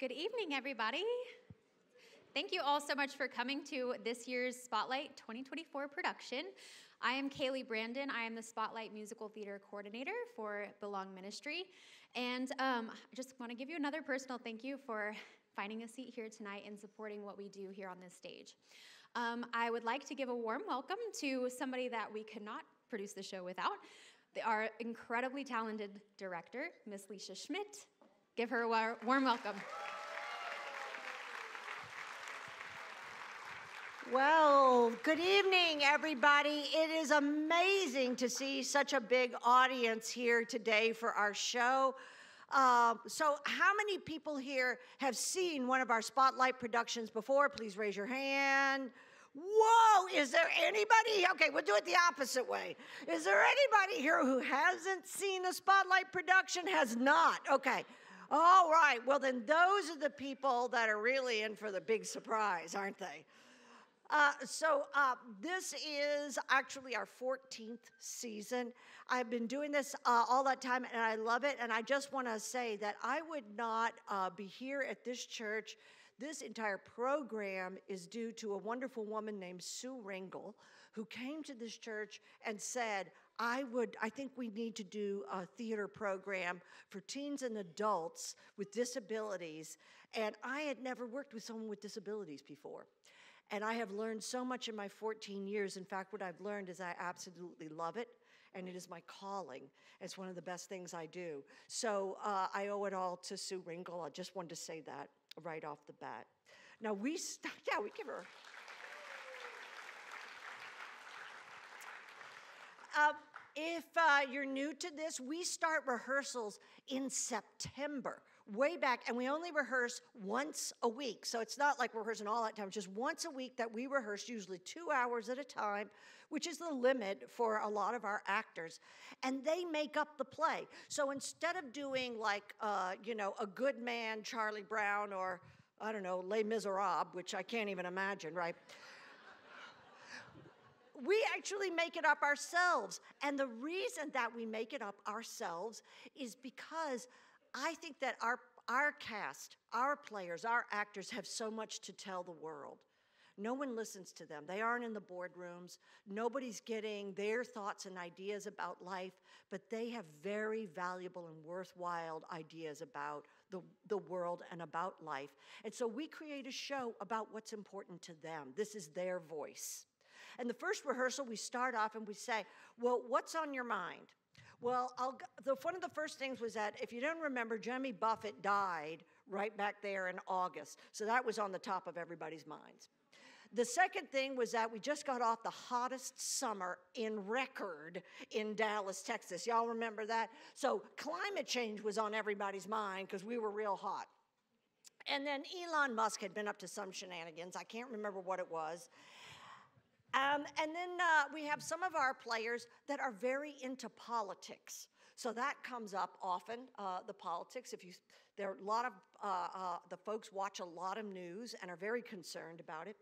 Good evening, everybody. Thank you all so much for coming to this year's Spotlight 2024 production. I am Kaylee Brandon. I am the Spotlight Musical Theater Coordinator for Belong Ministry. And I just want to give you another personal thank you for finding a seat here tonight and supporting what we do here on this stage. I would like to give a warm welcome to somebody that we could not produce the show without, our incredibly talented director, Miss Leisha Schmidt. Give her a warm welcome. Well, good evening, everybody. It is amazing to see such a big audience here today for our show. So how many people here have seen one of our Spotlight productions before? Please raise your hand. Whoa, is there anybody? Okay, we'll do it the opposite way. Is there anybody here who hasn't seen a Spotlight production? Has not? Okay. All right. Well, then those are the people that are really in for the big surprise, aren't they? This is actually our 14th season. I've been doing this all that time, and I love it. And I just want to say that I would not be here at this church. This entire program is due to a wonderful woman named Sue Ringel, who came to this church and said, I think we need to do a theater program for teens and adults with disabilities. And I had never worked with someone with disabilities before. And I have learned so much in my 14 years. In fact, what I've learned is I absolutely love it, and it is my calling. It's one of the best things I do. So I owe it all to Sue Ringel. I just wanted to say that right off the bat. Now we give her. If you're new to this, we start rehearsals in September. Way back, and we only rehearse once a week. So it's not like we're rehearsing all that time, just once a week that we rehearse, usually 2 hours at a time, which is the limit for a lot of our actors. And they make up the play. So instead of doing like, A Good Man, Charlie Brown, or I don't know, Les Miserables, which I can't even imagine, right? We actually make it up ourselves. And the reason that we make it up ourselves is because I think that our cast, our players, our actors have so much to tell the world. No one listens to them. They aren't in the boardrooms. Nobody's getting their thoughts and ideas about life, but they have very valuable and worthwhile ideas about the world and about life. And so we create a show about what's important to them. This is their voice. And the first rehearsal, we start off and we say, well, what's on your mind? Well, one of the first things was that, if you don't remember, Jimmy Buffett died right back there in August. So that was on the top of everybody's minds. The second thing was that we just got off the hottest summer in record in Dallas, Texas. Y'all remember that? So climate change was on everybody's mind because we were real hot. And then Elon Musk had been up to some shenanigans. I can't remember what it was. And then we have some of our players that are very into politics. So that comes up often, the politics. There are a lot of the folks watch a lot of news and are very concerned about it.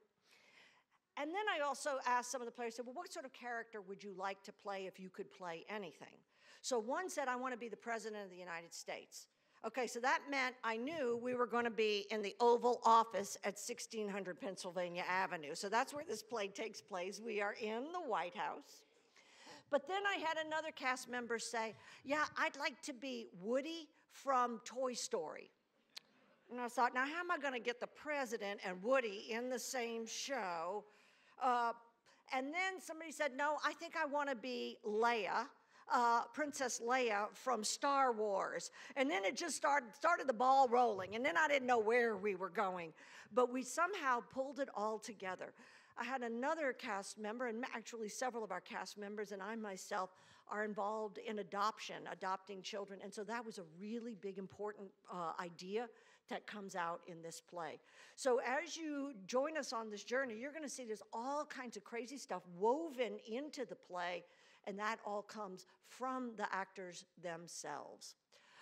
And then I also asked some of the players, well, what sort of character would you like to play if you could play anything? So one said, I want to be the President of the United States. Okay, so that meant I knew we were going to be in the Oval Office at 1600 Pennsylvania Avenue. So that's where this play takes place. We are in the White House. But then I had another cast member say, yeah, I'd like to be Woody from Toy Story. And I thought, now how am I going to get the president and Woody in the same show? And then somebody said, no, I think I want to be Leia. Princess Leia from Star Wars. And then it just started the ball rolling. And then I didn't know where we were going. But we somehow pulled it all together. I had another cast member, and actually several of our cast members and I myself are involved in adopting children. And so that was a really big, important idea that comes out in this play. So as you join us on this journey, you're going to see there's all kinds of crazy stuff woven into the play. And that all comes from the actors themselves.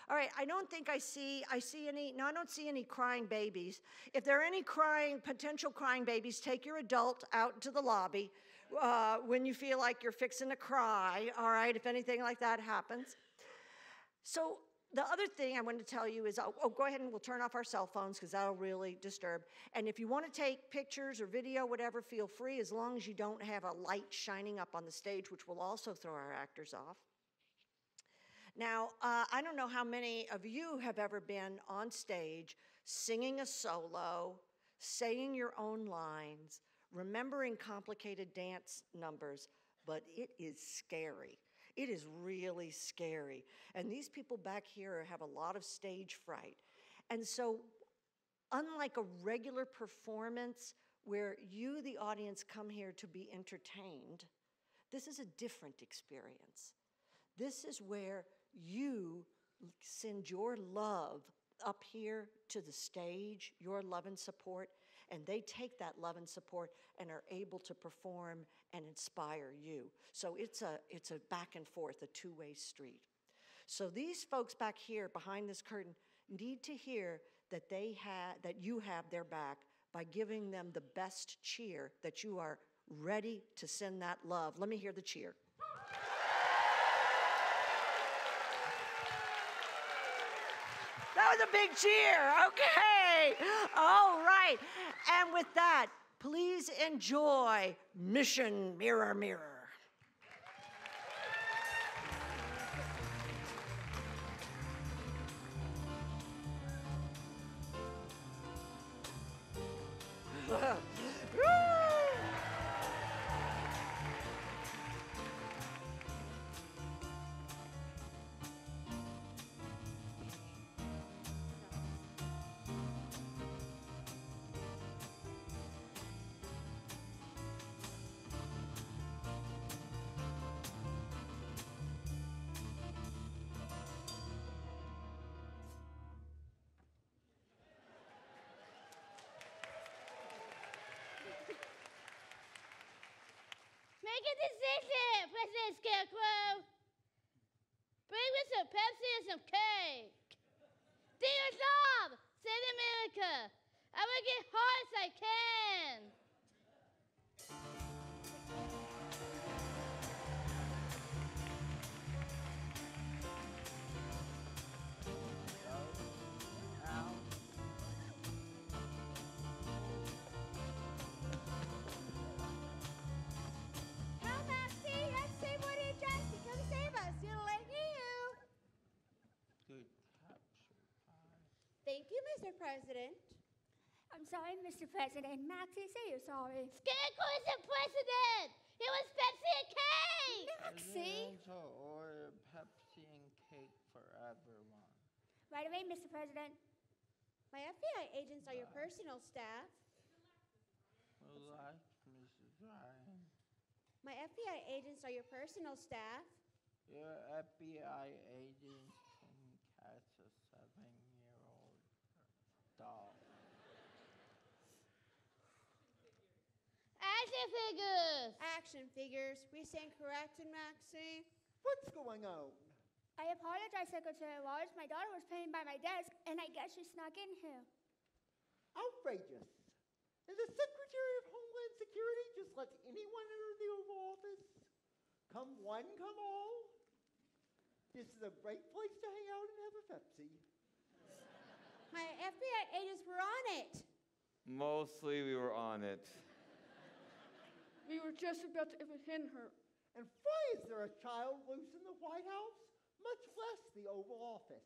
All right, I don't see any crying babies. If there are any potential crying babies, take your adult out to the lobby when you feel like you're fixing to cry, all right, if anything like that happens. So The other thing I want to tell you is, oh, go ahead and we'll turn off our cell phones because that'll really disturb. And if you want to take pictures or video, whatever, feel free, as long as you don't have a light shining up on the stage, which will also throw our actors off. Now, I don't know how many of you have ever been on stage singing a solo, saying your own lines, remembering complicated dance numbers, but it is scary. It is really scary. And these people back here have a lot of stage fright. And so, unlike a regular performance where you, the audience, come here to be entertained, this is a different experience. This is where you send your love up here to the stage, your love and support, and they take that love and support and are able to perform and inspire you. So it's a back and forth, a two-way street. So these folks back here behind this curtain need to hear that you have their back by giving them the best cheer, that you are ready to send that love. Let me hear the cheer. That was a big cheer, okay. All right, and with that, please enjoy Mission: Mirror Mirror. Make a decision, President Scarecrow. Bring me some Pepsi and some cake. Do your job, save America. I will get hard as I can. Thank you, Mr. President. I'm sorry, Mr. President. Maxie, say you're sorry. Scarecrow is the president! He was Pepsi and cake! Maxie! To order Pepsi and cake for everyone. Right away, Mr. President. My FBI agents are your personal staff. Relax, Mrs. Ryan. My FBI agents are your personal staff. Your FBI agents can catch a 7-year-old. Action figures! Action figures. We stand corrected, Maxie. What's going on? I apologize, Secretary Wallace. My daughter was playing by my desk, and I guess she snuck in here. Outrageous. Is the Secretary of Homeland Security just lets anyone enter the Oval Office? Come one, come all. This is a great place to hang out and have a Pepsi. My FBI agents were on it. Mostly we were on it. We were just about to apprehend her. And why is there a child loose in the White House, much less the Oval Office?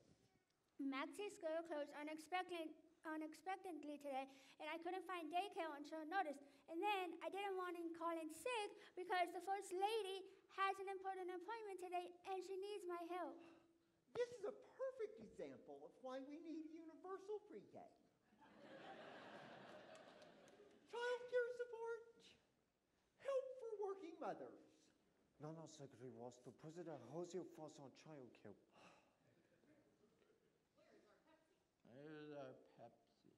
Maxie's school closed unexpectedly today, and I couldn't find daycare on short notice. And then I didn't want to call in sick because the First Lady has an important appointment today, and she needs my help. This is a perfect example of why we need universal pre-K. Child care support, help for working mothers. No, Secretary Walsh, the President holds your thoughts on child care. Where's our Pepsi?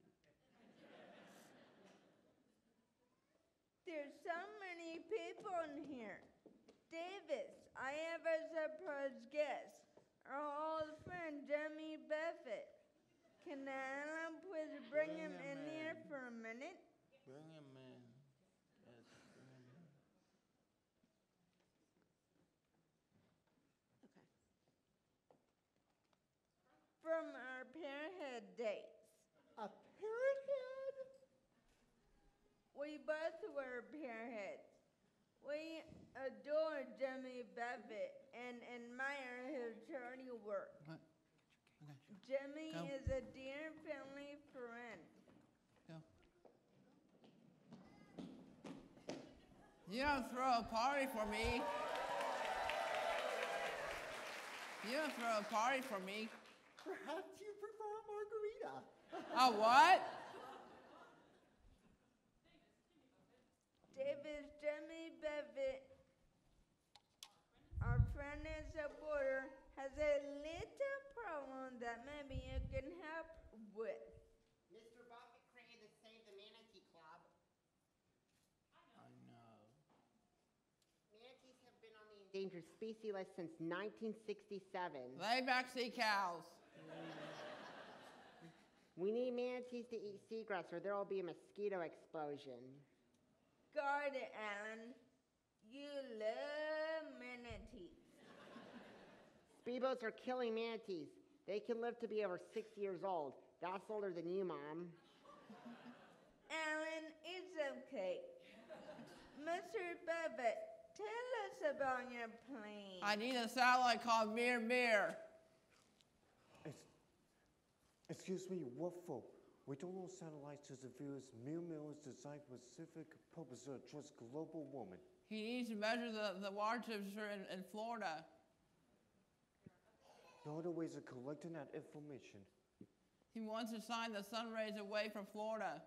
There's so many people in here. Davis, I have a surprise guest. Our old friend, Jimmy Buffett. Can Alan please bring him in here for a minute? Bring him in. Yes, bring him in. Okay. from our parenthood days. A parenthood? We both were parenthood. We adore Jimmy Buffett and admire his charity work. Jimmy is a dear family friend. You don't throw a party for me. You don't throw a party for me. Perhaps you prefer a margarita. A what? Davis Jimmy Buffett, our friend and supporter, has a little problem that maybe you can help with. Mr. Buffett created the Save the Manatee Club. I know. Manatees have been on the endangered species list since 1967. They've actually cows. We need manatees to eat seagrass or there will be a mosquito explosion. Got it, Alan. You love manatees. Speedboats are killing manatees. They can live to be over 6 years old. That's older than you, Mom. Alan, it's okay. Mr. Buffett, tell us about your plane. I need a satellite called Mirror Mirror. Excuse me, what for? We don't all satellites to the viewers. Mirror Mirror is designed for a specific purpose to address global warming. He needs to measure the water temperature in Florida. There are other ways of collecting that information. He wants to shine the sun rays away from Florida.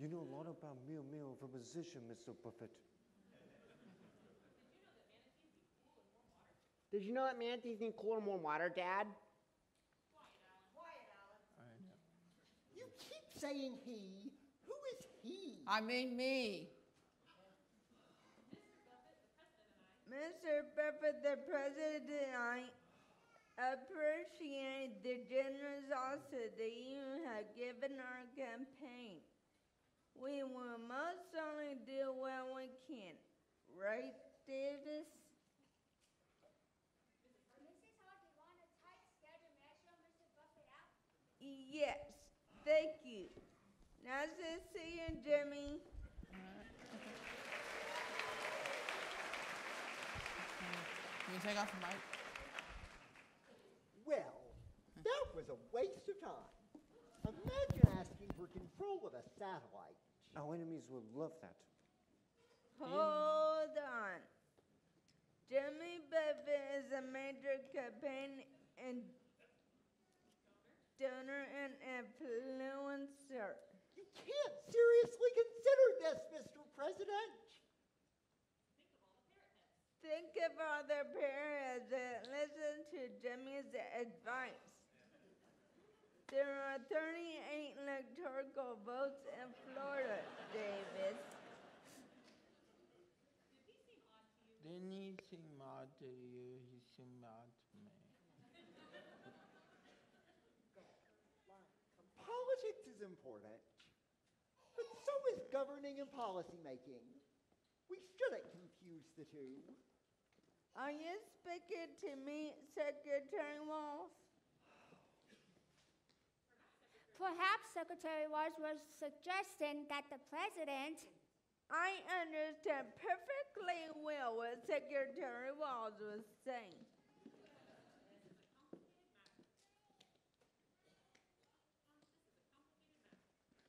You know a lot about Mirror Mirror from position, Mr. Buffett. Did you know that manatees need cooler and warm water, Dad? You keep saying he. Who is he? I mean me. Mr. Buffett, the president and I appreciate the generosity you have given our campaign. We will most only do what we can. Right, Davis? This is how you want a tight schedule measure Mr. Buffett out? Yes. Thank you. Nice to see you, Jimmy. Can you take off the mic? Well, that was a waste of time. Imagine asking for control of a satellite. Our enemies will love that. Hold on. Jimmy Buffett is a major campaign and donor and influencer. You can't seriously consider this, Mr. President. Think of all the parents that listen to Jimmy's advice. There are 38 electoral votes in Florida, Davis. Didn't he seem odd to you? He seemed odd to me. Politics is important, but so is governing and policy making. We shouldn't confuse the two. Are you speaking to me, Secretary Walsh? Perhaps Secretary Walsh was suggesting that the president... I understand perfectly well what Secretary Walsh was saying.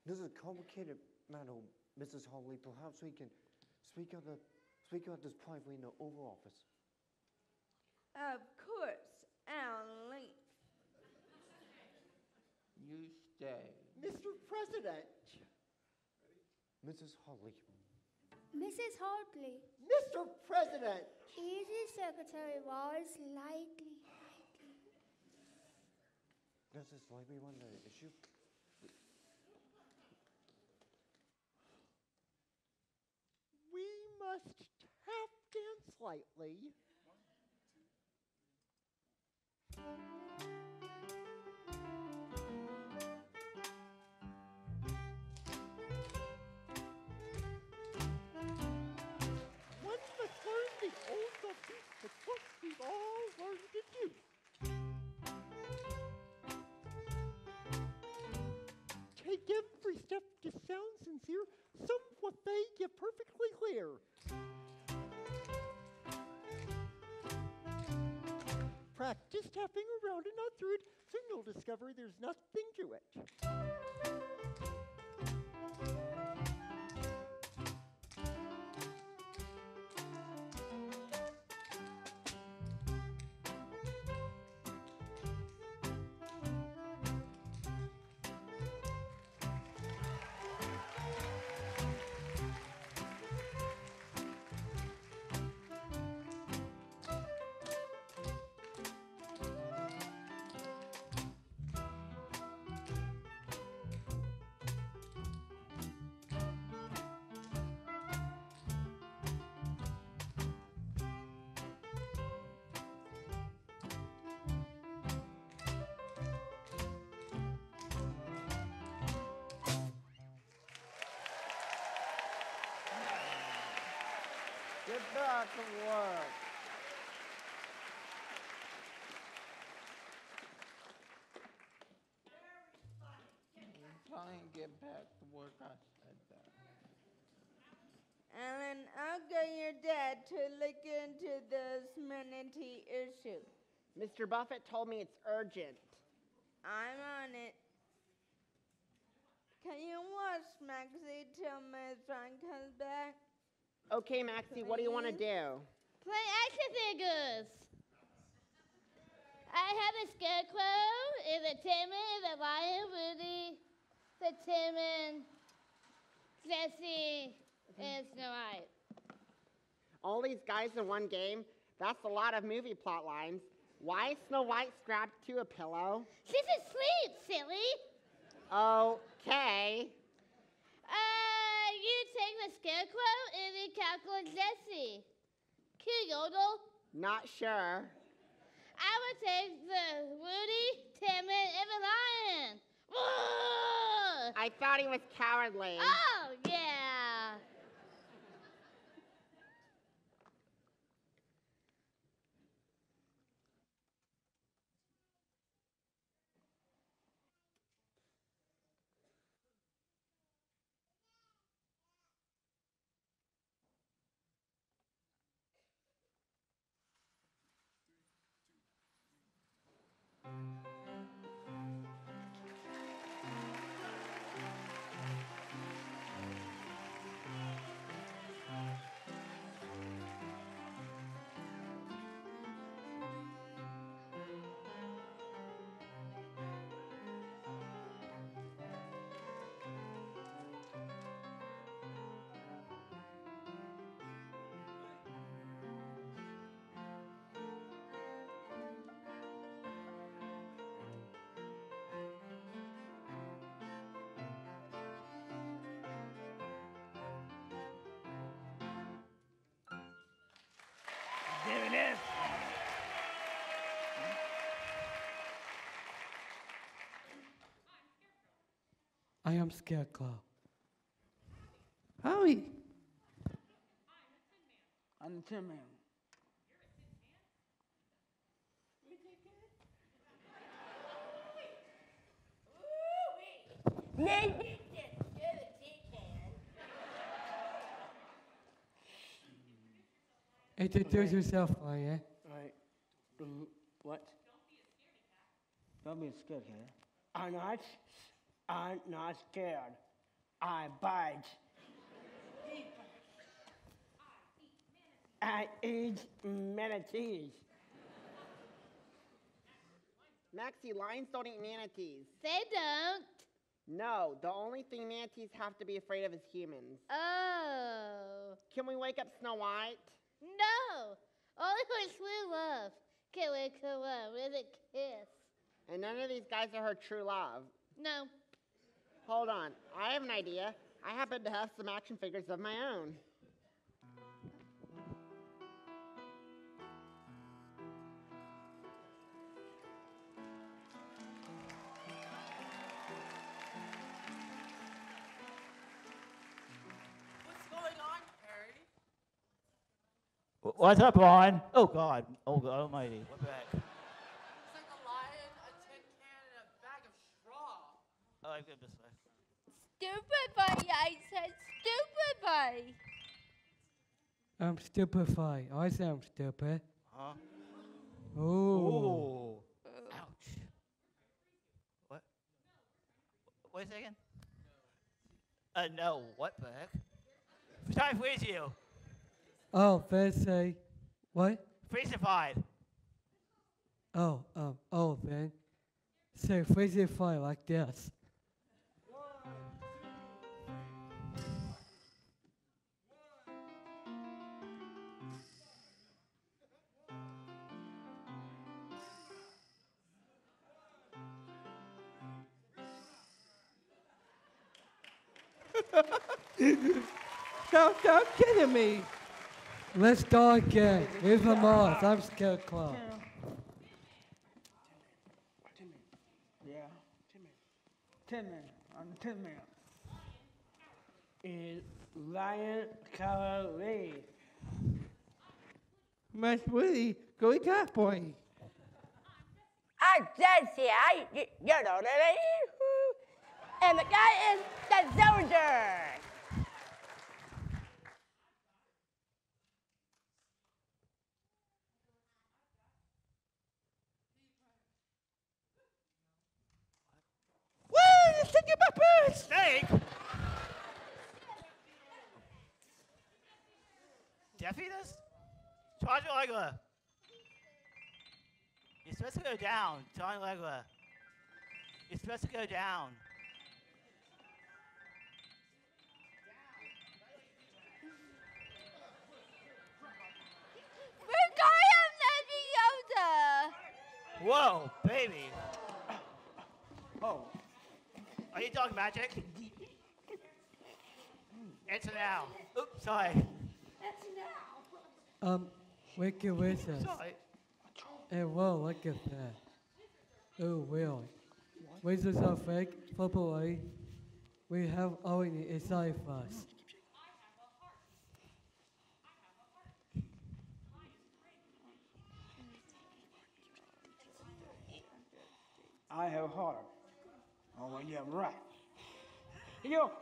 This is a complicated matter, Mrs. Hawley. Perhaps we can speak out this privately in the Oval Office. Of course, I'll leave. You stay. Mr. President. Mrs. Hawley. Mrs. Hawley. Mr. President. Easy, Secretary Walls, lightly, lightly. Does this likely one the issue? Must tap dance lightly. One must learn the old subject, the books we've all learned to do. sincere, some what they get perfectly clear. Practice tapping around and not through it, so you'll discover there's nothing to it. Work. I'm trying to get back to work. I said that. Alan, I'll go your dad to look into this manatee issue. Mr. Buffett told me it's urgent. I'm on it. Can you watch Maxie till my son comes back? Okay, Maxie, what do you want to do? Play action figures. I have a scarecrow, is a Timon, is a lion, Rudy, the Timon, Jesse, and Snow White. All these guys in one game? That's a lot of movie plot lines. Why is Snow White strapped to a pillow? She's asleep, silly. Okay. You take the scarecrow and you calculate Jesse. Can you yodel? Not sure. I would take the Rudy, Timon, and the lion. Roar! I thought he was cowardly. Oh, yeah. There it is. I am Scarecrow. Howie. I'm the Tin Man. You're a Tin Man? We take it? Ooh, wait. Introduce yourself, Leia. All right. What? Don't be a scaredy cat. Don't be a scaredy cat. I'm not scared. I bite. I eat manatees. Maxie, lions don't eat manatees. They don't. No, the only thing manatees have to be afraid of is humans. Oh. Can we wake up Snow White? No! Only for true love can wake her up with a kiss. And none of these guys are her true love. No. Hold on. I have an idea. I happen to have some action figures of my own. What's up, Vaughn? Oh, God. Oh, God almighty. What the heck? It's like a lion, a tin can, and a bag of straw. Oh, I give this way. Stupefy, I said stupefy. I'm stupefied. I sound stupid. Huh? Oh. Ouch. What? Wait a second. No, what the heck? Time with you. Oh, first say, what? Freezified. Oh, then. So freezified like this. Don't kidding me. Let's go again. Here's the Mars. I'm scared, Clark. Yeah. 10 minutes. Yeah. 10 minutes. 10 minutes. On 10 minutes. Is lion color red? Miss Willie, go to that boy. I just say you know what I mean? And the guy is the soldier. Woo! You're thinking about birds! Snake? Deaf eaters? Charge Legua. You're supposed to go down, John Legua. You're supposed to go down. Whoa, baby. Oh. Are you talking magic? It's an owl. Oops, sorry. It's an owl. Wicked Wizard. Sorry. Hey, whoa, look at that. Oh, really? Wizards are fake, probably. We have only inside of us. I have heart. Oh, yeah, right. You help!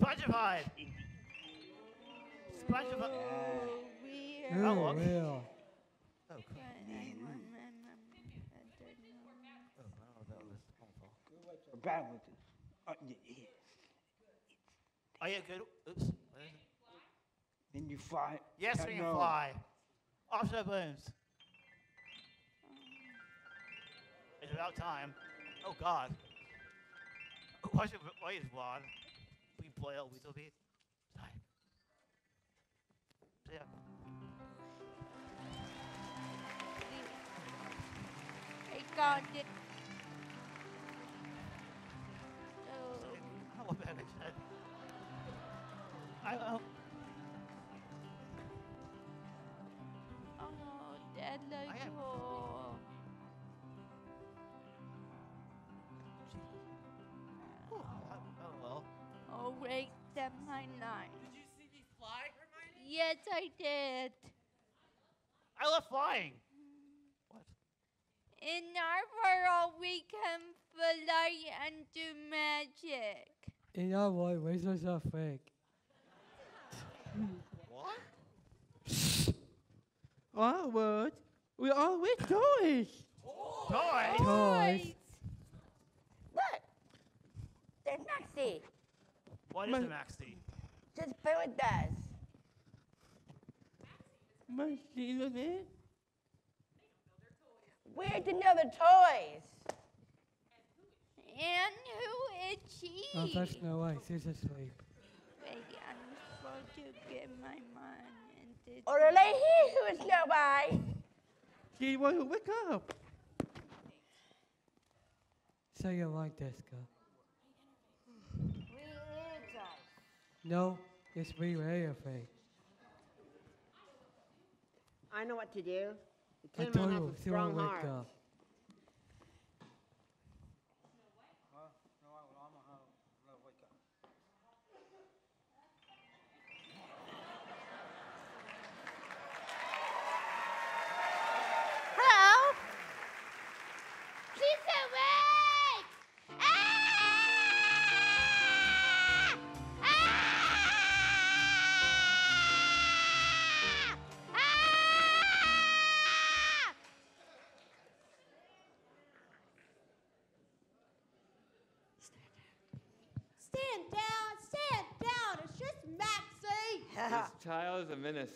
Spongified. Spongified. Oh, real. Oh, cool. Are you good? Oops. Then you fly. Yes, we can fly. Offshore balloons. It's about time. Oh God. What's your voice, Vaughn? We play a little bit. Sorry. Yeah. Hey God. How about it? I don't know. Oh no, Dad, like you. Oh, wait, 799. Did you see me fly, Hermione? Yes, I did. I love flying. What? In our world, we can fly and do magic. In our world, wizards are fake. What? Our world, we all with toys. Oh. Toys? Toys. Look, there's Maxie. What is the Maxie? Just play with us. Maxie, look at. Where to know the toys? And who is she? Oh, that's no way. She's asleep. Wait, I'm supposed to get my mom into. Or a lady who is nobody. She wants to wake up. So you like this girl? No, it's me, Ray. I know what to do. The tin man has a strong heart. Hello? She's awake! Ah! Stand down, it's just Maxie. This child is a menace.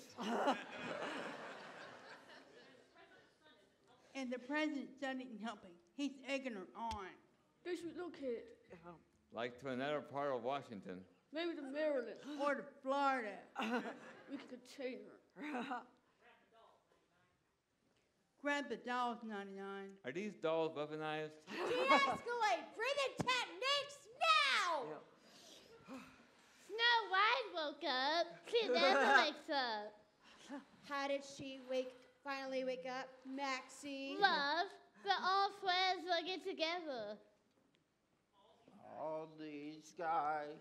And the president's son isn't helping. He's egging her on. Bishop, look at it. Like to another part of Washington. Maybe to Maryland. Or to Florida. We could contain her. Grab the dolls, 99. Are these dolls weaponized? De-escalate! Bring the techniques now! Yeah. Snow White woke up. She never wakes up. How did she finally wake up? Maxie. Love. But all friends will get together. All these guys.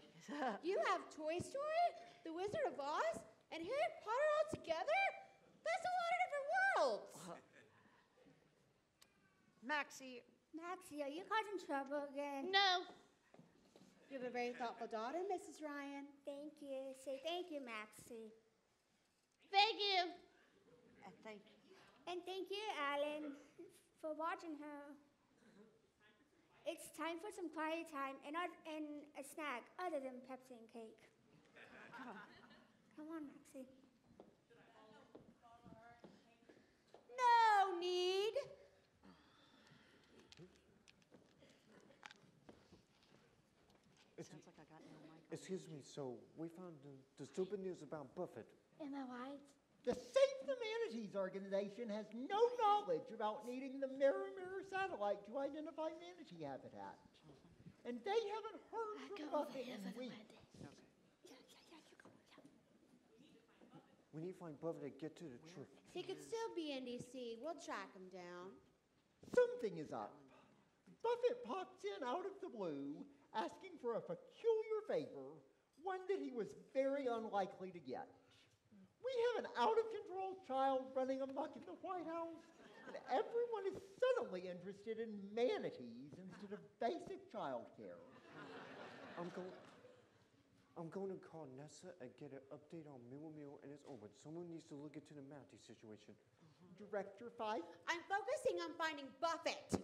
You have Toy Story, The Wizard of Oz, and Harry Potter all together? That's a lot of different worlds. Maxie, are you causing trouble again? No. You have a very thoughtful daughter, Mrs. Ryan. Thank you. Say thank you, Maxie. Thank you. Thank you. And thank you, Alan, for watching her. It's time for some quiet time and a snack other than Pepsi and cake. Come on. Come on, Maxie. No need. Sounds like I got no mic. Excuse me, so we found the stupid news about Buffett. Am I right? The Save the Manatees organization has no knowledge about needing the Mirror Mirror satellite to identify manatee habitat. And they haven't heard from Buffett in weeks. We need to find Buffett and get to the truth. He could still be in D.C. We'll track him down. Something is up. Buffett pops in out of the blue, asking for a peculiar favor, one that he was very unlikely to get. We have an out-of-control child running amok in the White House, and everyone is suddenly interested in manatees instead of basic child care. I'm going to call NASA and get an update on Mirror Mirror and its orbit. Someone needs to look into the manatee situation. Director Fife? I'm focusing on finding Buffett.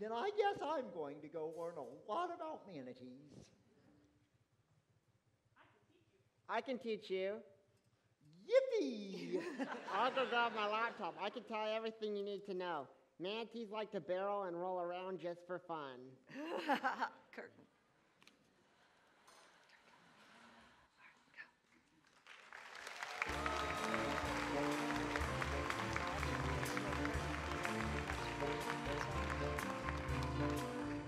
Then I guess I'm going to go learn a lot about manatees. I can teach you. Yippee! Arthur's on my laptop. I can tell you everything you need to know. Manatees like to barrel and roll around just for fun. Curtain.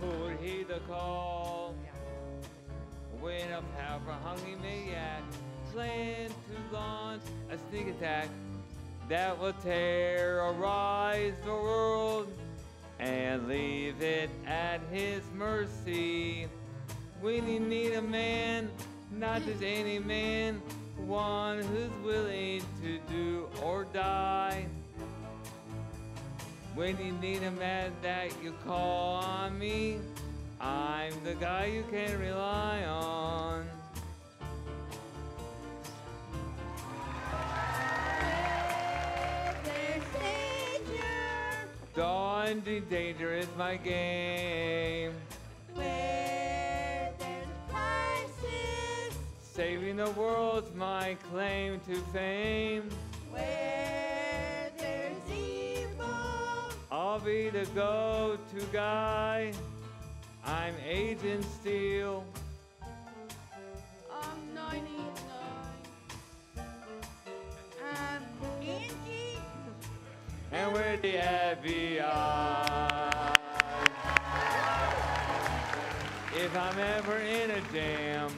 Who'd heed the call? When a power-hungry maniac plans to launch a sneak attack that will terrorize the world and leave it at his mercy. We need a man, not just any man, one who's willing to do or die. When you need a man that you call on me, I'm the guy you can rely on. Dawn to danger is my game. Where there's crisis, saving the world's my claim to fame. Where there's evil, I'll be the go-to guy. I'm Agent Steel. I'm 99. I'm Angie. And we're the FBI. If I'm ever in a jam,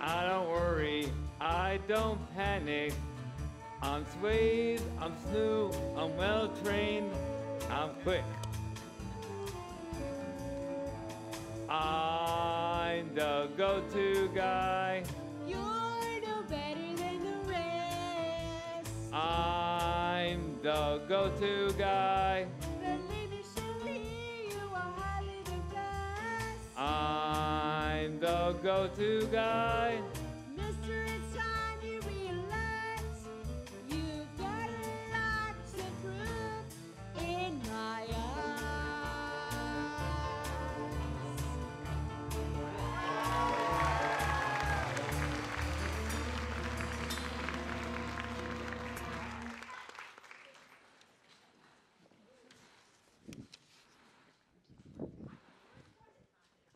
I don't worry, I don't panic. I'm swayed, I'm smooth, I'm well trained, I'm quick. I'm the go-to guy. You're no better than the rest. I'm the go-to guy. Believe it, surely you are highly impressed. I'm the go-to guy. Mister, it's time you realize you've got a lot to prove in my eyes.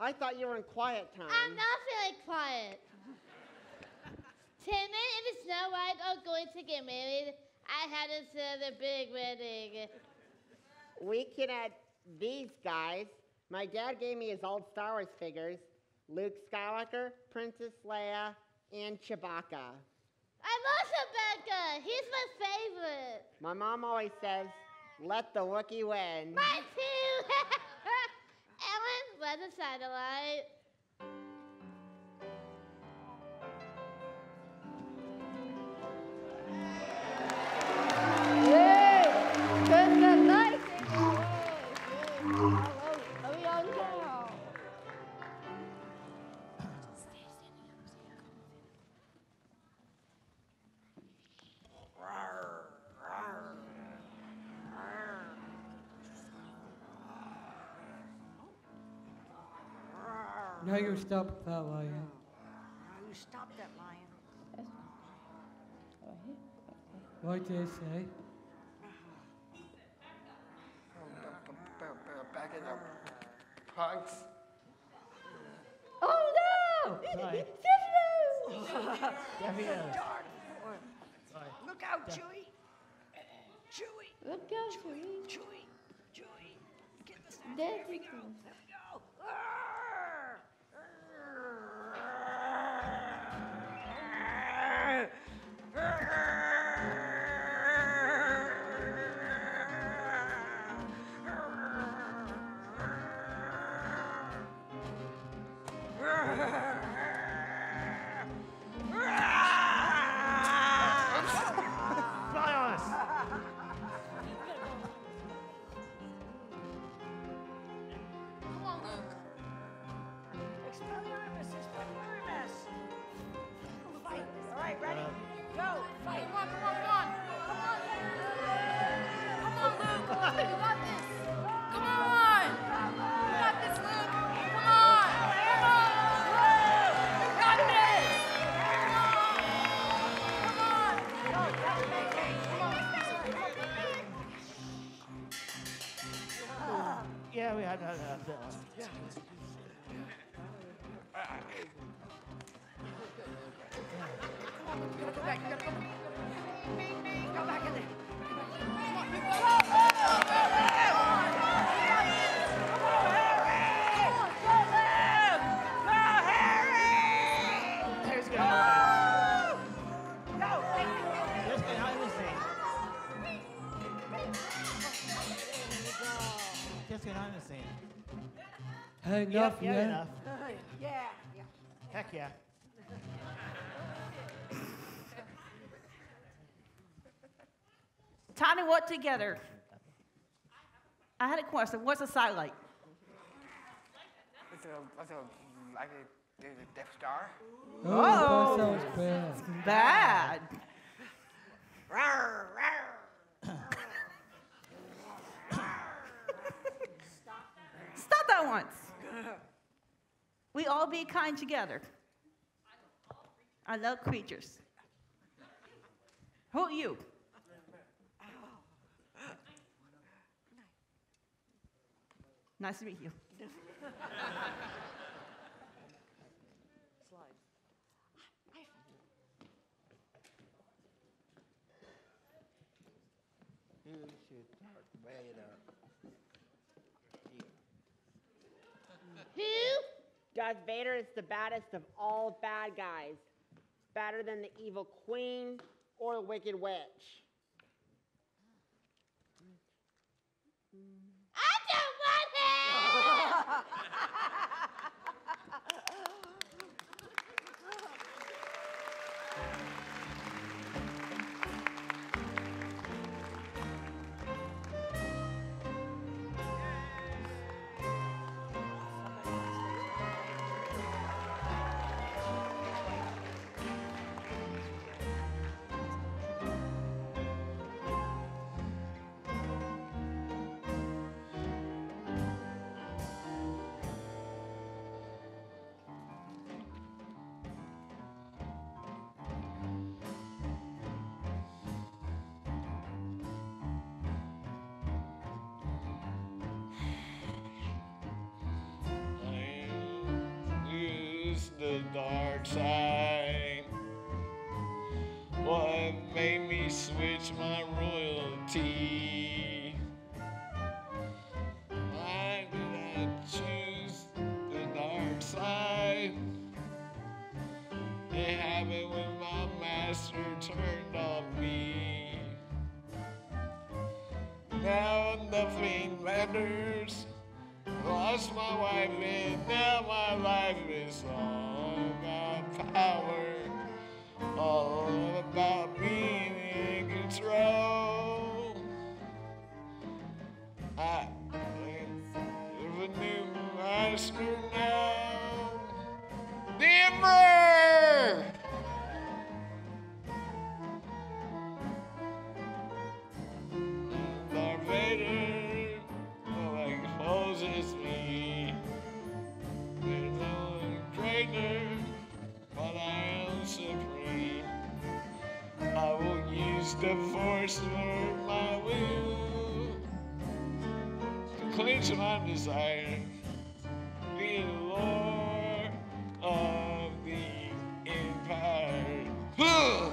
I thought you were in quiet time. I'm not feeling quiet. Timon and his snow white are going to get married. I had us to the big wedding. We can add these guys. My dad gave me his old Star Wars figures. Luke Skywalker, Princess Leia, and Chewbacca. I love Chewbacca. He's my favorite. My mom always says, let the Wookiee win. Mine too. Ellen, what a satellite. No, you stop that lion. No, you stop that lion. What do you say? Back it up. Punks. Oh, no! Sorry. Look out, Chewie. Chewie. Look out, Chewie. Chewie. Chewie. Get this out. There we go. There we go. Enough, yeah, yeah. Enough. Yeah, yeah. Heck yeah. Tiny what together. I had a question. What's a satellite? It's a Death Star. Oh, that sounds bad. It's bad. Rawr, rawr. Stop that once. We all be kind together. I love creatures. Who are you? Nice to meet you. Who? Darth Vader is the baddest of all bad guys. Badder than the evil queen or the wicked witch. I don't want him! choose the dark side? What made me switch my royalty? Why did I choose the dark side? It happened when my master turned on me. Now nothing matters. Lost my wife and now my life is all about power, all about being in control. I have a new master now, Denver! Darth Vader. It's me. There's no one greater, but I am supreme. I will use the force for my will to cleanse my desire. Be the Lord of the Empire. Ugh!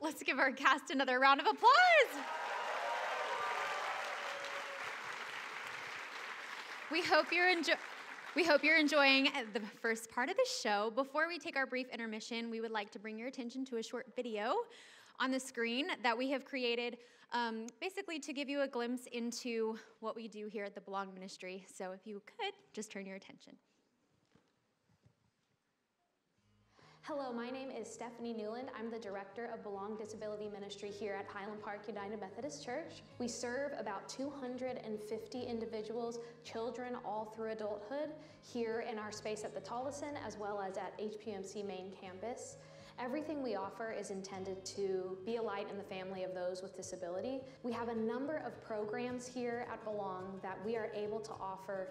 Let's give our cast another round of applause. We hope you're enjoying the first part of the show. Before we take our brief intermission, we would like to bring your attention to a short video on the screen that we have created basically to give you a glimpse into what we do here at the Belong Ministry. So if you could, just turn your attention. Hello, my name is Stephanie Newland. I'm the director of Belong Disability Ministry here at Highland Park United Methodist Church. We serve about 250 individuals, children all through adulthood, here in our space at the Tolleson as well as at HPMC main campus. Everything we offer is intended to be a light in the family of those with disability. We have a number of programs here at Belong that we are able to offer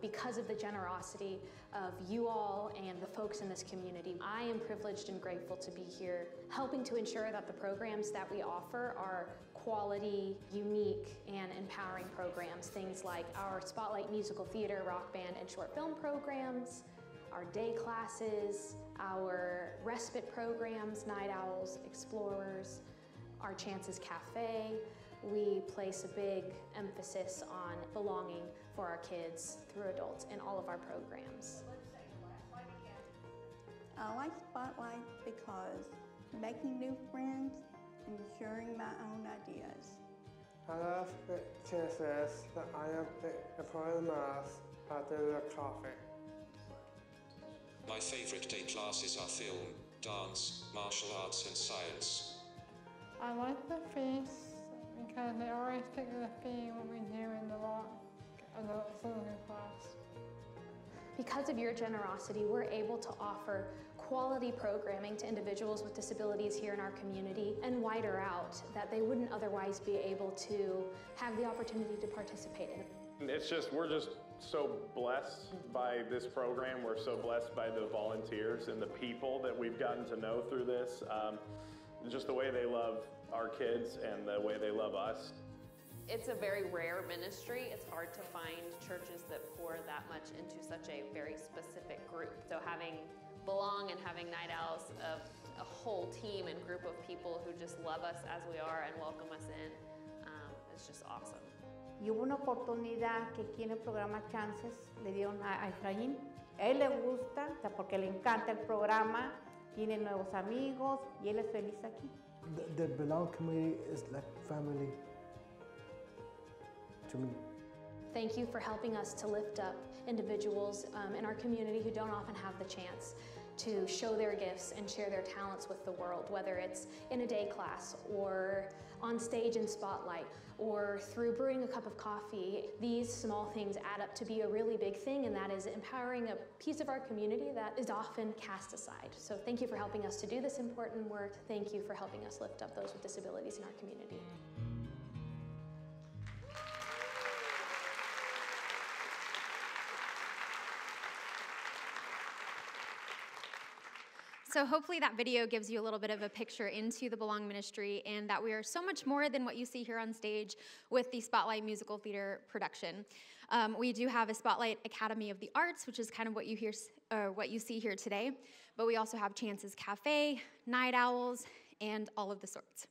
because of the generosity of you all and the folks in this community. I am privileged and grateful to be here, helping to ensure that the programs that we offer are quality, unique, and empowering programs. Things like our Spotlight Musical Theater, rock band, and short film programs, our day classes, our respite programs, Night Owls, Explorers, our Chance's Cafe. We place a big emphasis on belonging for our kids through adults in all of our programs. I like Spotlight because making new friends and sharing my own ideas. I love the chances that I am the part of the math after the coffee. My favorite day classes are film, dance, martial arts, and science. I like the feasts because they always stick to the theme what we do in the swimming class. Because of your generosity, we're able to offer quality programming to individuals with disabilities here in our community and wider out that they wouldn't otherwise be able to have the opportunity to participate in. It's just, we're just so blessed by this program. We're so blessed by the volunteers and the people that we've gotten to know through this. Just the way they love our kids and the way they love us. It's a very rare ministry. It's hard to find churches that pour that much into such a very specific group. So having Belong and having Night Owls, a whole team and group of people who just love us as we are and welcome us in, it's just awesome. Y hubo una oportunidad que aquí en el programa Chances le dieron a Efraín. A él le gusta, porque le encanta el programa, tiene nuevos amigos y él es feliz aquí. The Belong community is like family. Thank you for helping us to lift up individuals in our community who don't often have the chance to show their gifts and share their talents with the world, whether it's in a day class or on stage in Spotlight or through brewing a cup of coffee. These small things add up to be a really big thing, and that is empowering a piece of our community that is often cast aside. So thank you for helping us to do this important work. Thank you for helping us lift up those with disabilities in our community. So hopefully that video gives you a little bit of a picture into the Belong Ministry and that we are so much more than what you see here on stage with the Spotlight Musical Theater production. We do have a Spotlight Academy of the Arts, which is kind of what you hear, what you see here today, but we also have Chance's Cafe, Night Owls, and all of the sorts.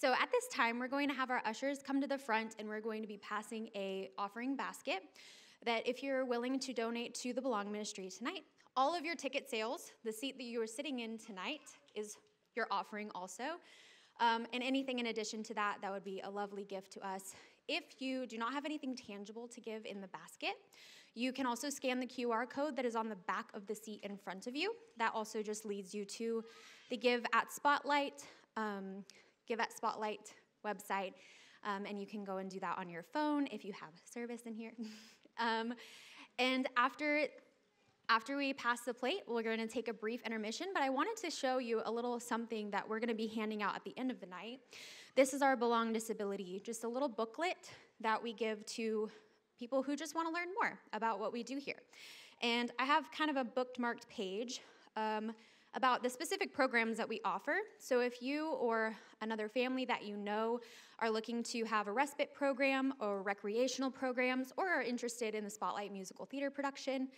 So at this time, we're going to have our ushers come to the front and we're going to be passing an offering basket that if you're willing to donate to the Belong Ministry tonight, all of your ticket sales, the seat that you are sitting in tonight is your offering also. And anything in addition to that, that would be a lovely gift to us. If you do not have anything tangible to give in the basket, you can also scan the QR code that is on the back of the seat in front of you. That also just leads you to the Give at Spotlight, website. And you can go and do that on your phone if you have service in here. And after we pass the plate, we're going to take a brief intermission, but I wanted to show you a little something that we're going to be handing out at the end of the night. This is our Belong Disability, just a little booklet that we give to people who just want to learn more about what we do here. And I have kind of a bookmarked page about the specific programs that we offer. So if you or another family that you know are looking to have a respite program or recreational programs or are interested in the Spotlight Musical Theater production,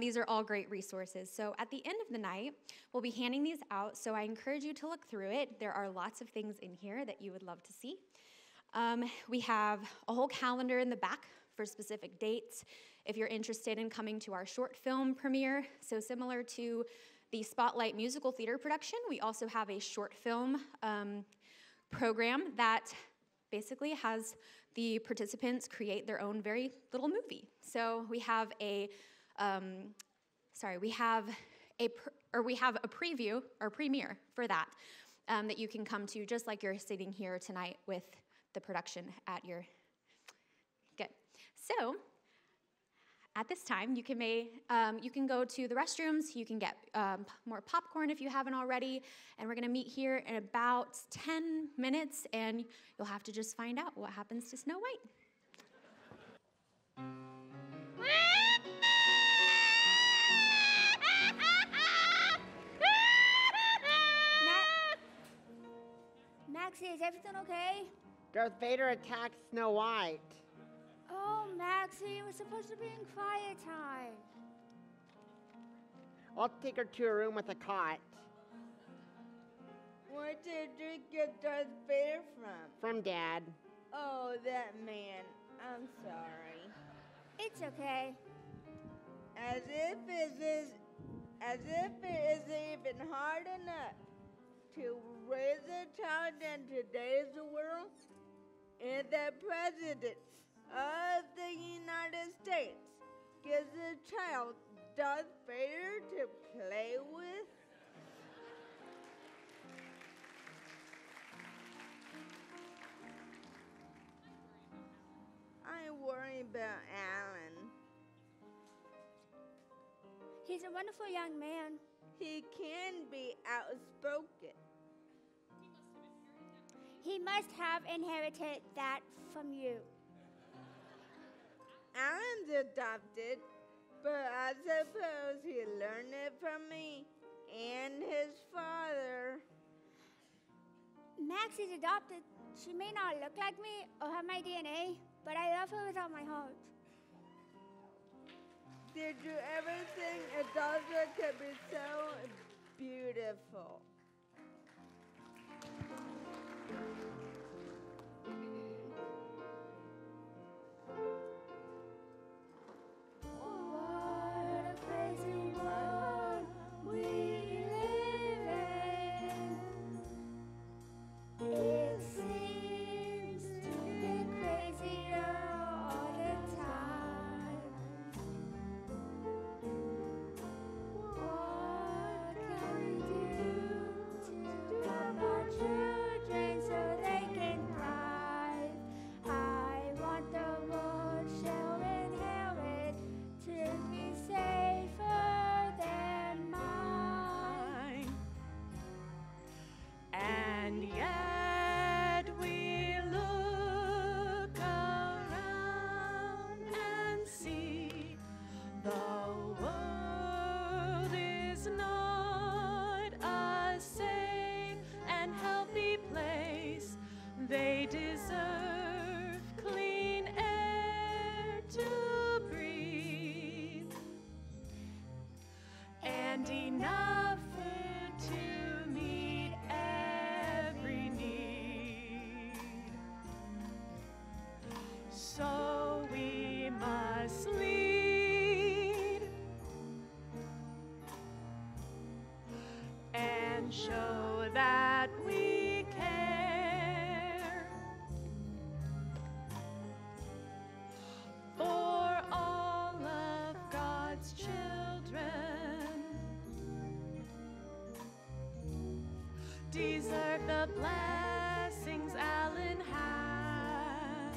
these are all great resources. So at the end of the night, we'll be handing these out. So I encourage you to look through it. There are lots of things in here that you would love to see. We have a whole calendar in the back for specific dates. If you're interested in coming to our short film premiere, so similar to the Spotlight Musical Theater production, we also have a short film program that basically has the participants create their own very little movie. So we have a, preview or premiere for that that you can come to just like you're sitting here tonight with the production at your, good. So, at this time, you can go to the restrooms, you can get more popcorn if you haven't already, and we're gonna meet here in about 10 minutes, and you'll have to just find out what happens to Snow White. Maxie, is everything okay? Darth Vader attacked Snow White. Oh, Maxie, it was supposed to be in quiet time. I'll take her to a room with a cot. Where did you get Darth Vader from? From Dad. Oh, that man. I'm sorry. It's okay. As if it isn't even hard enough to raise a child in today's world, and the President of the United States gives a child Darth Vader to play with. I worry about Alan. He's a wonderful young man. He can be outspoken. He must have inherited that from you. Alan's adopted, but I suppose he learned it from me and his father. Max is adopted. She may not look like me or have my DNA, but I love her with all my heart. Did you ever think adulthood could be so beautiful? Deserve the blessings Alan has.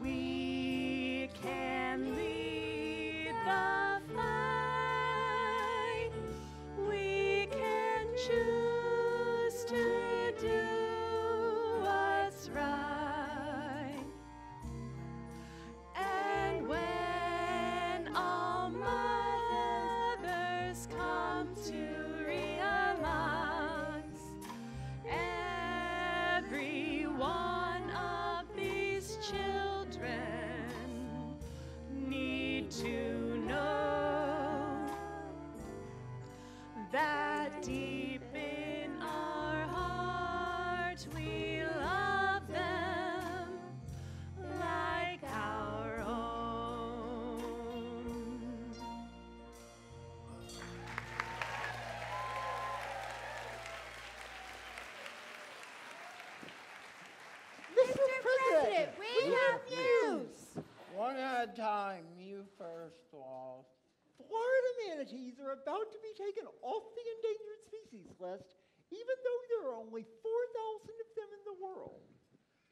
We can lead the fight. We can choose to do what's right. Time you first lost. Florida manatees are about to be taken off the endangered species list, even though there are only 4,000 of them in the world.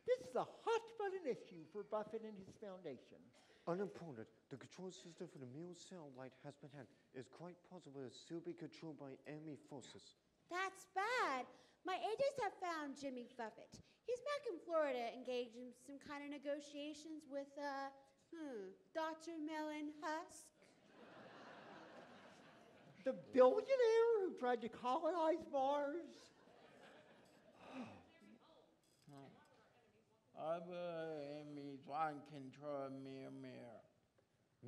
This is a hot-button issue for Buffett and his foundation. Unimportant, the control system for the mule satellite has been hacked. It's quite possible it'll still be controlled by enemy forces. That's bad. My agents have found Jimmy Buffett. He's back in Florida engaged in some kind of negotiations with, Dr. Mellon Husk. The billionaire who tried to colonize Mars? Other enemies one control Mirror Mirror.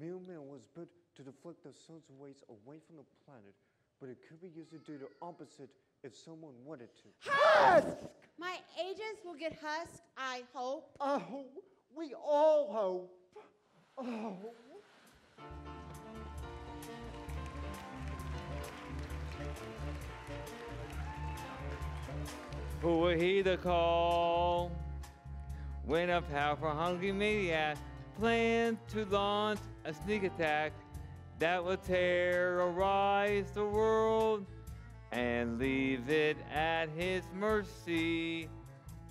Mirror Mirror was built to deflect the sun's rays away from the planet, but it could be used to do the opposite if someone wanted to. Husk! My agents will get Husk, I hope. Oh, we all hope. Oh. Who will heed the call? When a powerful hungry maniac planned to launch a sneak attack that will terrorize the world and leave it at his mercy.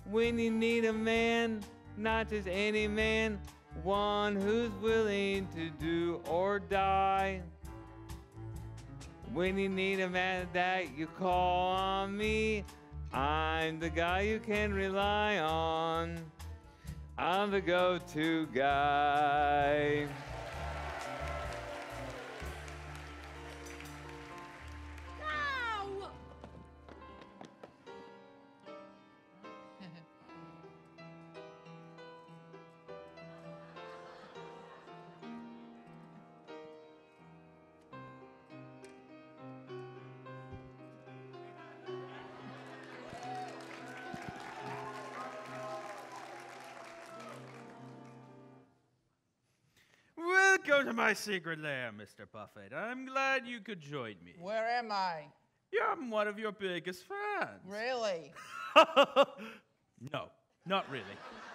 When you need a man, not just any man, one who's willing to do or die. When you need a man that you call on me, I'm the guy you can rely on. I'm the go-to guy. No! Welcome to my secret lair, Mr. Buffett. I'm glad you could join me. Where am I? I'm one of your biggest fans. Really? No, not really.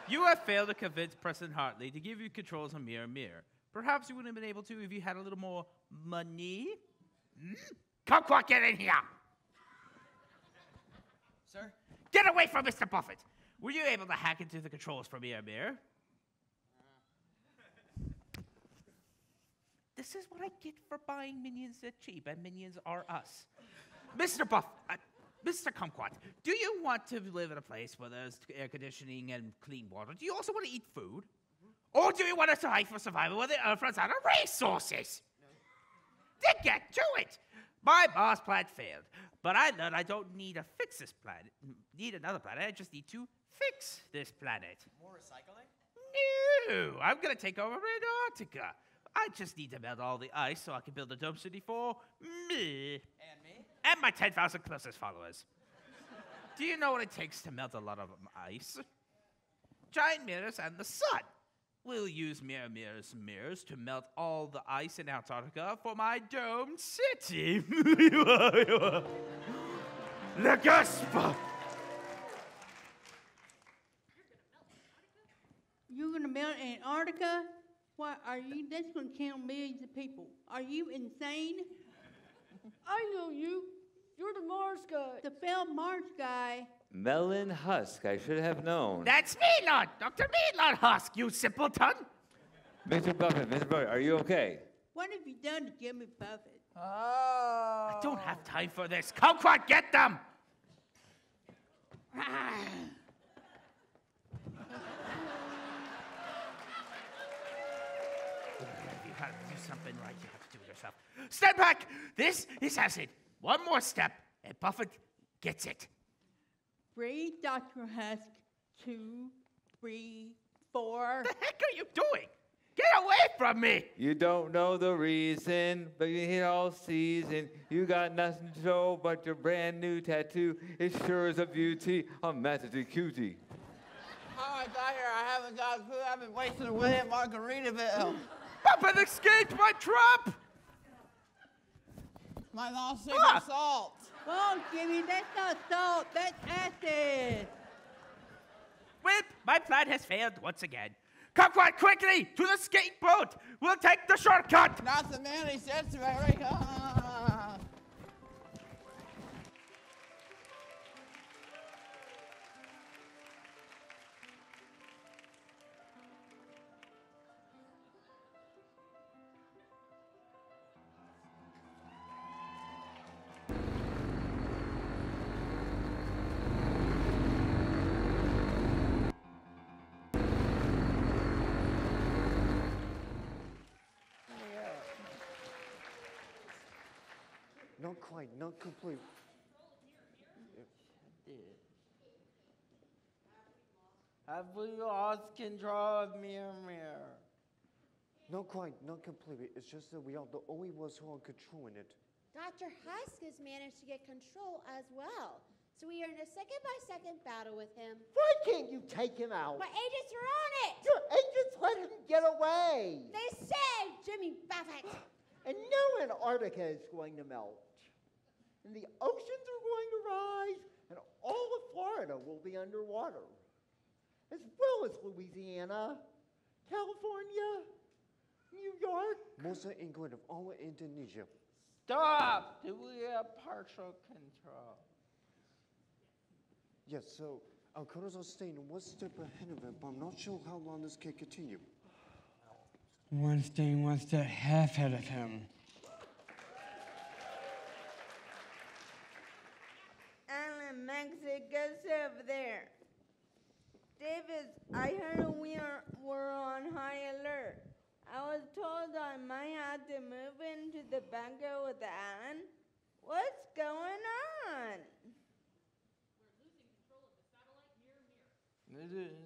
You have failed to convince Preston Hartley to give you controls on Mirror Mirror. Perhaps you wouldn't have been able to if you had a little more money. Kumquat, get in here! Sir? Get away from Mr. Buffett! Were you able to hack into the controls for Mirror Mirror? This is what I get for buying minions at cheap, and minions are us. Mr. Buff, Mr. Kumquat, do you want to live in a place where there's air conditioning and clean water? Do you also want to eat food? Or do you want to survive for survival where the earth runs out of resources? No. Then get to it! My Mars plan failed, but I learned I don't need to fix this planet. Need another planet, I just need to fix this planet. More recycling? No, I'm going to take over Antarctica. I just need to melt all the ice so I can build a dome city for me. And me? And my 10,000 closest followers. Do you know what it takes to melt a lot of ice? Giant mirrors and the sun. We'll use mirror mirrors and mirrors to melt all the ice in Antarctica for my dome city. The gasp! You're gonna melt Antarctica? Why, are you, that's going to kill millions of people. Are you insane? I know you. You're the Mars guy. The failed Mars guy. Mellon Husk, I should have known. That's me, Lord. Dr. Mellon Husk, you simpleton. Mr. Buffett, are you okay? What have you done to Jimmy Buffett? Oh. I don't have time for this. Kumquat, get them. Something right, you have to do it yourself. Step back! This has it. One more step, and Buffett gets it. Breathe, Dr. Husk. 2, 3, 4. The heck are you doing? Get away from me! You don't know the reason, but you hit all season. You got nothing to show but your brand new tattoo. It sure is a beauty, a massive cutie. How I got here, I haven't got food. I've been wasting away at Margaritaville. Buffett escaped my trap! My lost secret salt. Whoa, Jimmy, that's not salt, that's acid. Well, my plan has failed once again. Come quite quickly to the skateboard. We'll take the shortcut. Not the man he said to me, right? Not quite, not complete. Have we lost control of Mirror Mirror? Not quite, not completely. It's just that we are the only ones who are controlling it. Dr. Husk has managed to get control as well. So we are in a second-by-second battle with him. Why can't you take him out? My agents are on it! Your agents let him get away! They saved Jimmy Buffett! And now Antarctica is going to melt. And the oceans are going to rise, and all of Florida will be underwater, as well as Louisiana, California, New York. Most of England, of all of Indonesia. Stop! Do we have partial control? Yes, so our colors are staying one step ahead of it, but I'm not sure how long this can continue. One staying one step half ahead of him. Alan Mexico's over there. Davis, I heard we were on high alert. I was told I might have to move into the bunker with Alan. What's going on? We're losing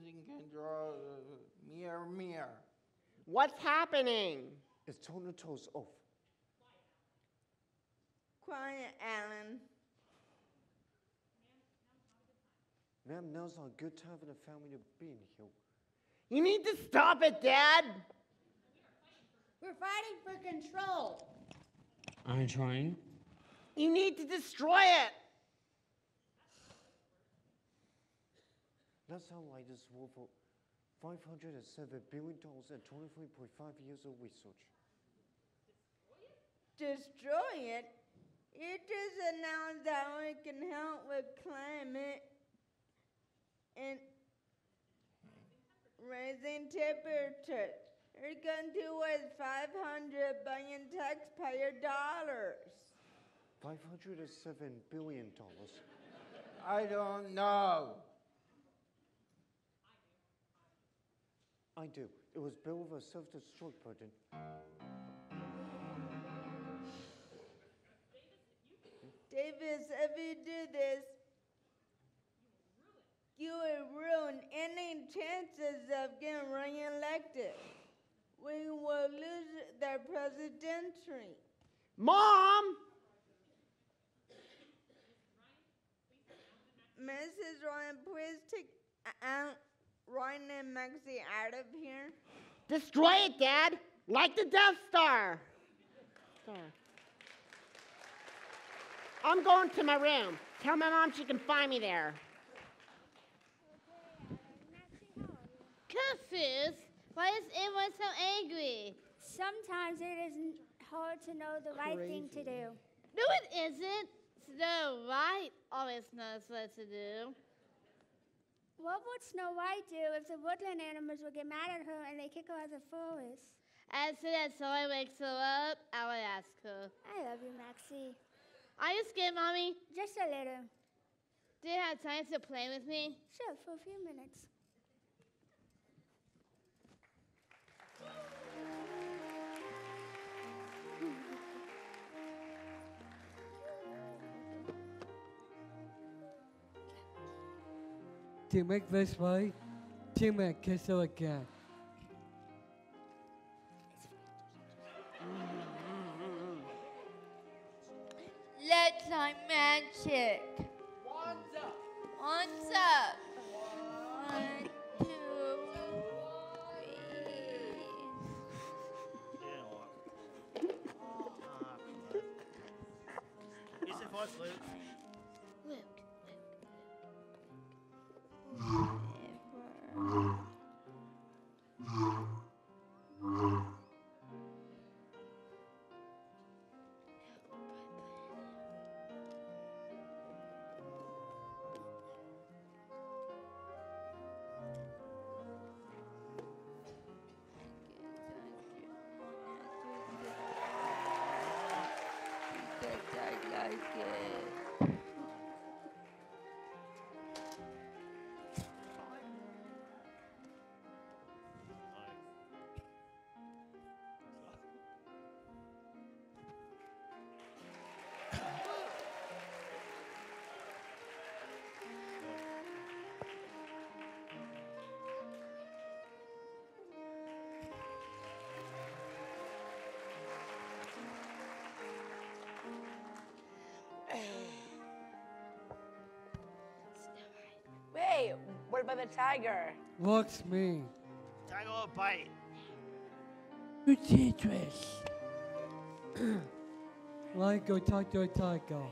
control of the satellite Mirror Mirror. Losing control of Mirror Mirror. What's happening? It's Tony Toes off. Quiet, Alan. Ma'am, now's not a good time for the family to be in here. You need to stop it, Dad! We're fighting for control. I'm trying. You need to destroy it. That's how light is worth for $507 billion and 23.5 years of research. Destroy it? You just announced that we can help with climate and rising temperature. You're going to waste $500 billion taxpayer dollars. $507 billion. I don't know. I do. It was built with a self-destruct button. Davis, if you do this, you will ruin any chances of getting re-elected. We will lose the presidency. Mom! Mrs. Ryan, please take Ryan and Maxie out of here. Destroy it, Dad! Like the Death Star! I'm going to my room. Tell my mom she can find me there. Curses! Why is everyone so angry? Sometimes it is hard to know the right thing to do. No, it isn't. Snow White always knows what to do. What would Snow White do if the woodland animals would get mad at her and they kick her out of the forest? As soon as someone wakes her up, I would ask her. I love you, Maxie. Are you scared, Mommy? Just a little. Do you have time to play with me? Sure, for a few minutes. To make this way, to make kiss her again. Let's try magic. Wands up. Wands up. 1, 2, 3. Is it voice, Luke? Luke. Wait, what about the tiger? Looks me. Tiger will bite. You dangerous. Like, go talk to a tiger.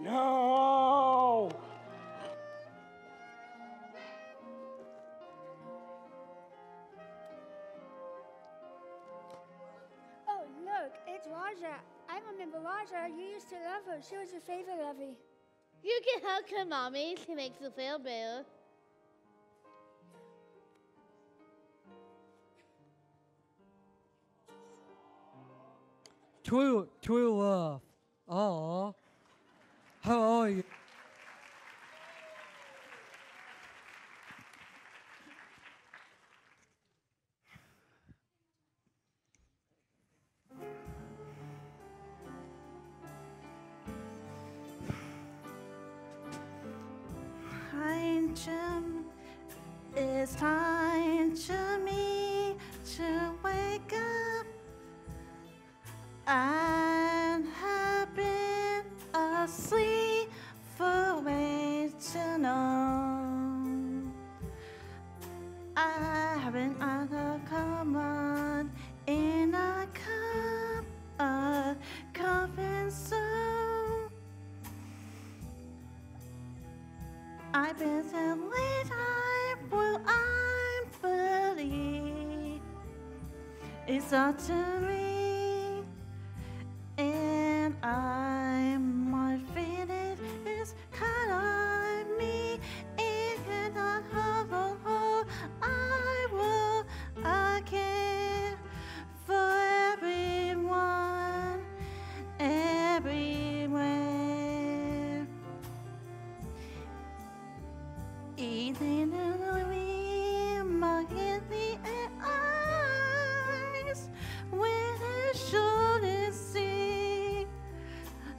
No! Oh, look, it's Raja. I remember Raja. You used to love her. She was your favorite lovey. You can hug her, Mommy. She makes you feel better. True love. Aww. How are you? Hi, Jim. It's time to me to wake up. I have been asleep for way too long. I have been out of command in a cup of coffee soap. I've been so late, I will I believe it's up to me. And my feeling is kind of me. It cannot have a hole. I will, I care for everyone, everywhere. Eating in the wind, my healing eyes, with his shoulders seen.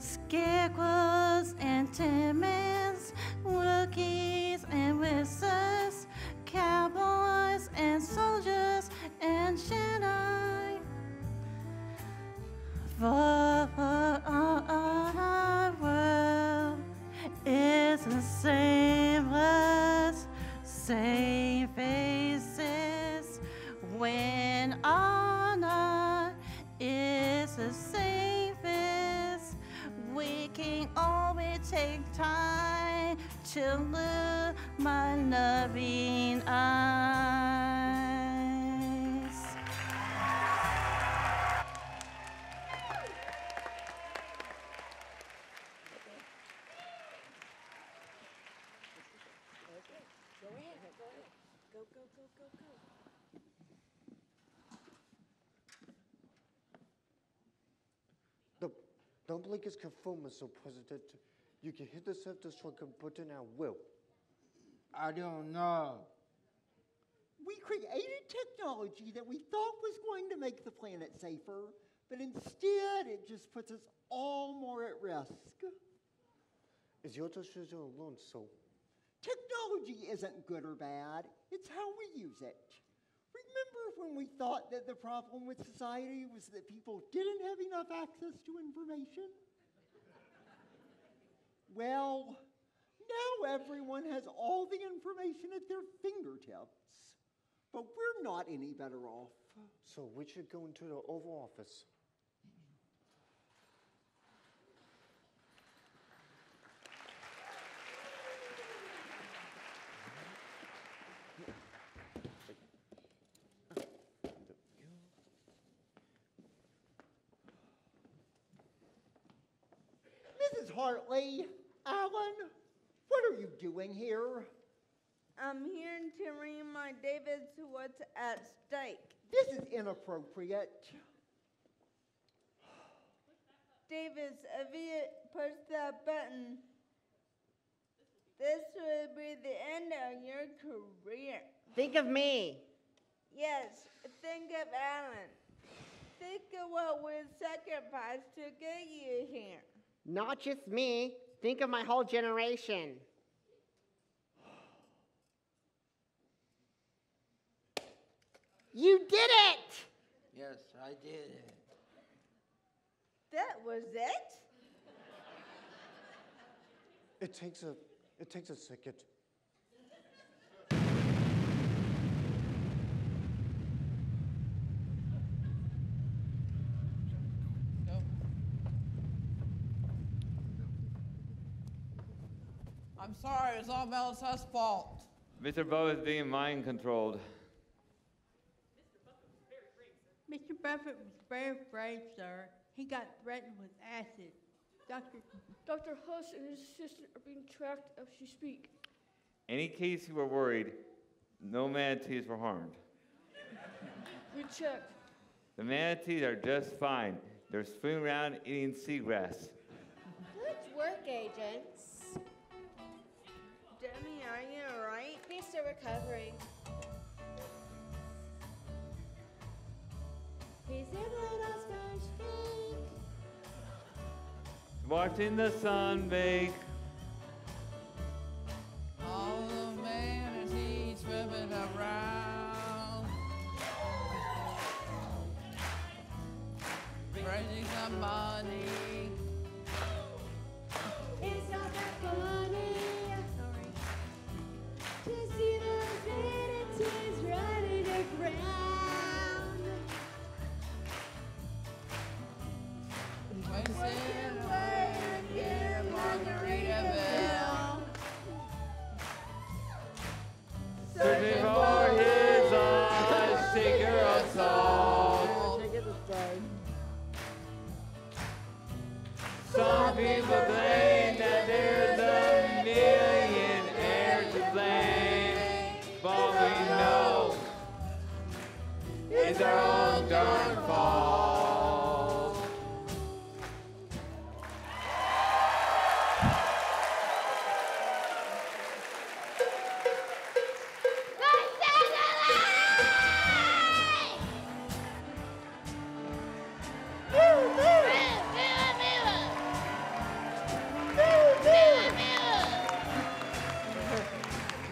Scarecrows and tin mans, rookies and wizards, cowboys and soldiers and Jedi. For our world is the same as same faces when honor is the same face. We can always take time to look my loving eyes. Go ahead, go ahead. Go, go, go, go, go. Don't blink as conformist, so President. You can hit the self-destruct button at will. I don't know. We created technology that we thought was going to make the planet safer, but instead it just puts us all more at risk. Is your decision alone, so? Technology isn't good or bad. It's how we use it. Remember when we thought that the problem with society was that people didn't have enough access to information? Well, now everyone has all the information at their fingertips, but we're not any better off. So we should go into the Oval Office. Hartley, Alan, what are you doing here? I'm here to remind David what's at stake. This is inappropriate. David, if you push that button, this will be the end of your career. Think of me. Yes, think of Alan. Think of what we sacrificed to get you here. Not just me. Think of my whole generation. You did it! Yes, I did it. That was it? It takes a second. I'm sorry, it's all Mellon Husk's fault. Mr. Buffett is being mind controlled. Mr. Buffett was very brave, sir. He got threatened with acid. Dr. Husk and his assistant are being tracked as she speaks. Any case you were worried, no manatees were harmed. We checked. The manatees are just fine. They're swimming around eating seagrass. Good work, agents. Demi, are you all right? He's still recovering. He's in little sponge cake. Watching the sun bake. All the manatees swimming around. Raising the money. It's not that funny. To see those manatees running around. Wasting away again in Margaritaville. Searching for his odd figure of salt. Some people claim that there's a millionaire to blame. But we know it's our own darn fault.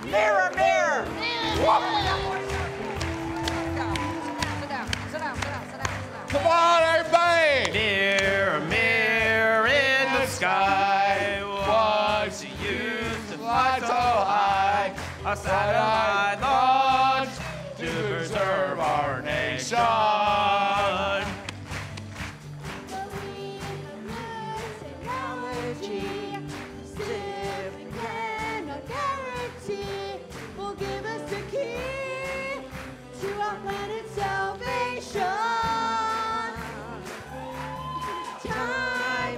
Mirror, mirror. Sit down. Come on, everybody! Mirror, mirror in the sky, what you used to fly so high? A satellite launch to preserve our nation. Time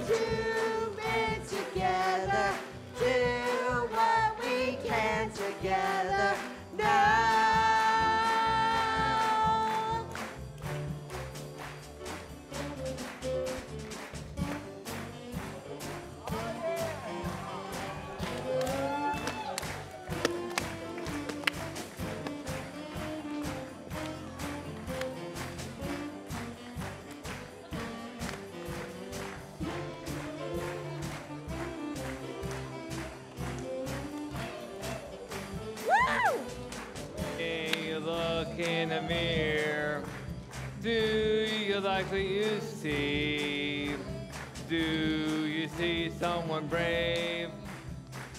to bid together, do what we can together now. In the mirror, do you like what you see? Do you see someone brave?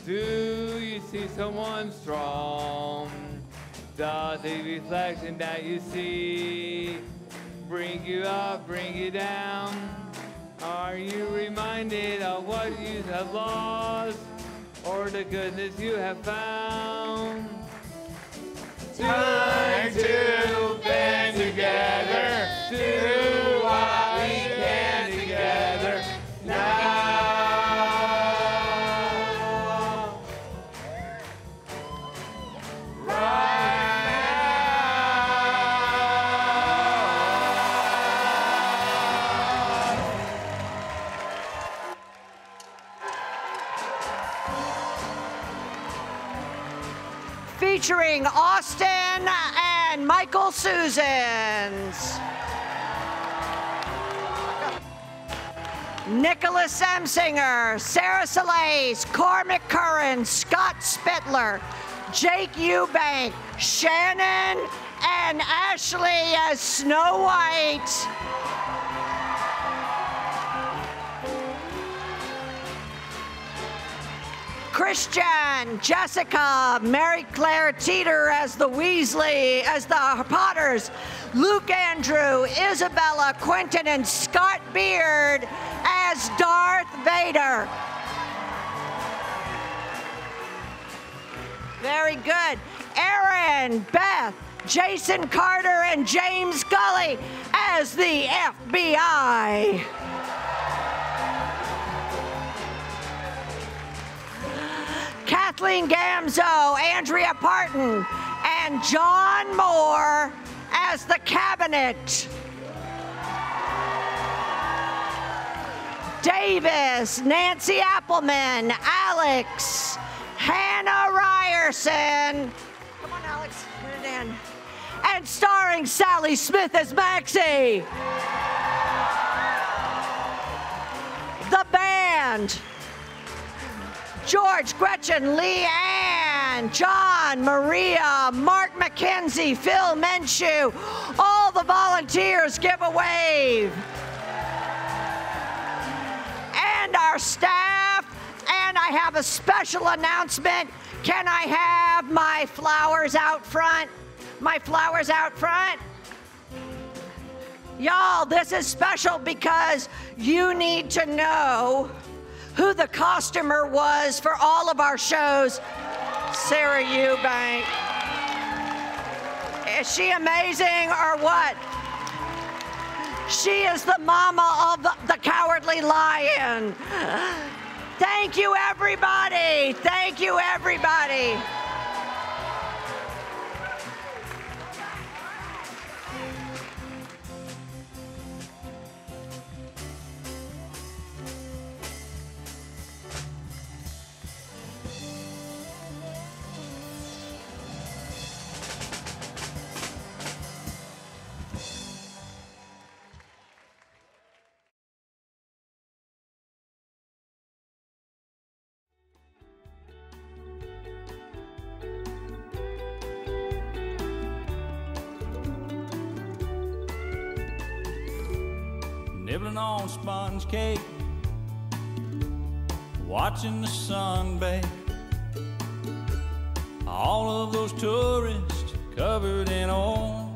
Do you see someone strong? Does the reflection that you see bring you up, bring you down? Are you reminded of what you have lost or the goodness you have found? Time to band together, do what we can together now. Featuring Austin and Michael Susans, Nicholas M. Singer, Sarah Salais, Cormac Curran, Scott Spittler, Jake Eubank, Shannon, and Ashley as Snow White. Christian, Jessica, Mary Claire Teeter as the Weasley, as the Potters, Luke Andrew, Isabella, Quentin, and Scott Beard as Darth Vader. Very good. Aaron, Beth, Jason Carter, and James Gully as the FBI. Kathleen Gamzo, Andrea Parton, and John Moore as the Cabinet. Davis, Nancy Appleman, Alex, Hannah Ryerson. Come on, Alex, put it in. And starring Sally Smith as Maxie. The Band. George, Gretchen, Leanne, John, Maria, Mark McKenzie, Phil Menchu, all the volunteers, give a wave. And our staff, and I have a special announcement. Can I have my flowers out front? My flowers out front? Y'all, this is special because you need to know who the costumer was for all of our shows. Sarah Eubank. Is she amazing or what? She is the mama of the Cowardly Lion. Thank you, everybody. Thank you, everybody. Nibbling on sponge cake, watching the sun bake. All of those tourists covered in oil.